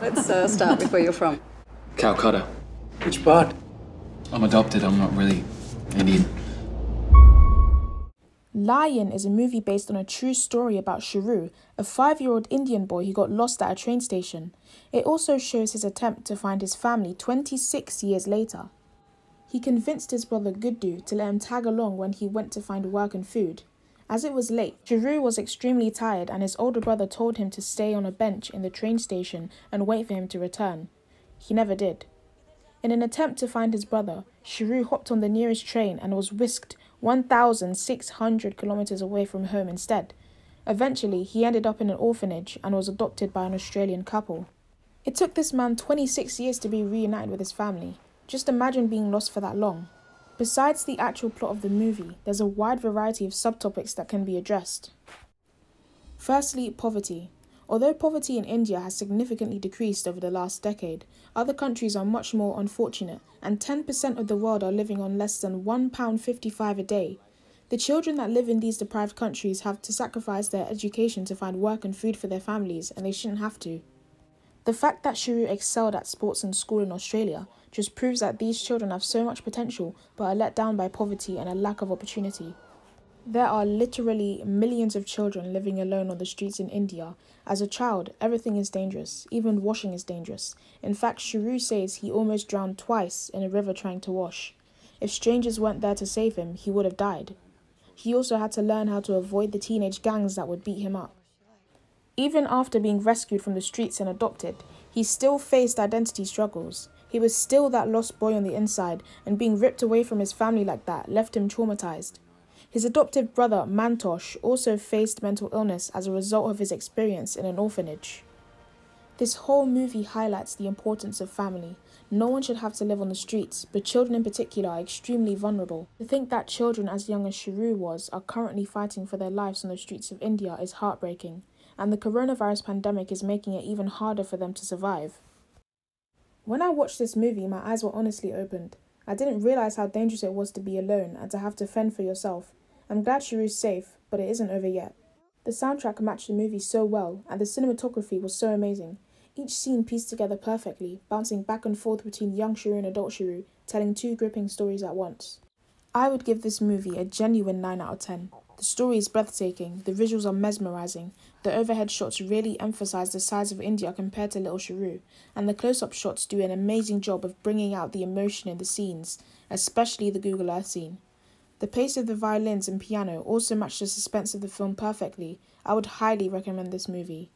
Let's start with where you're from. Calcutta. Which part? I'm adopted, I'm not really Indian. Lion is a movie based on a true story about Saroo, a 5-year-old Indian boy who got lost at a train station. It also shows his attempt to find his family 26 years later. He convinced his brother Guddu to let him tag along when he went to find work and food. As it was late, Saroo was extremely tired and his older brother told him to stay on a bench in the train station and wait for him to return. He never did. In an attempt to find his brother, Saroo hopped on the nearest train and was whisked 1,600 kilometers away from home instead. Eventually, he ended up in an orphanage and was adopted by an Australian couple. It took this man 26 years to be reunited with his family. Just imagine being lost for that long. Besides the actual plot of the movie, there's a wide variety of subtopics that can be addressed. Firstly, poverty. Although poverty in India has significantly decreased over the last decade, other countries are much more unfortunate, and 10% of the world are living on less than £1.55 a day. The children that live in these deprived countries have to sacrifice their education to find work and food for their families, and they shouldn't have to. The fact that Saroo excelled at sports and school in Australia just proves that these children have so much potential but are let down by poverty and a lack of opportunity. There are literally millions of children living alone on the streets in India. As a child, everything is dangerous, even washing is dangerous. In fact, Saroo says he almost drowned twice in a river trying to wash. If strangers weren't there to save him, he would have died. He also had to learn how to avoid the teenage gangs that would beat him up. Even after being rescued from the streets and adopted, he still faced identity struggles. He was still that lost boy on the inside, and being ripped away from his family like that left him traumatized. His adopted brother, Mantosh, also faced mental illness as a result of his experience in an orphanage. This whole movie highlights the importance of family. No one should have to live on the streets, but children in particular are extremely vulnerable. To think that children as young as Saroo was are currently fighting for their lives on the streets of India is heartbreaking, and the coronavirus pandemic is making it even harder for them to survive. When I watched this movie, my eyes were honestly opened. I didn't realise how dangerous it was to be alone and to have to fend for yourself. I'm glad Saroo's safe, but it isn't over yet. The soundtrack matched the movie so well, and the cinematography was so amazing. Each scene pieced together perfectly, bouncing back and forth between young Saroo and adult Saroo, telling two gripping stories at once. I would give this movie a genuine 9 out of 10. The story is breathtaking, the visuals are mesmerising, the overhead shots really emphasise the size of India compared to little Saroo, and the close-up shots do an amazing job of bringing out the emotion in the scenes, especially the Google Earth scene. The pace of the violins and piano also matched the suspense of the film perfectly. I would highly recommend this movie.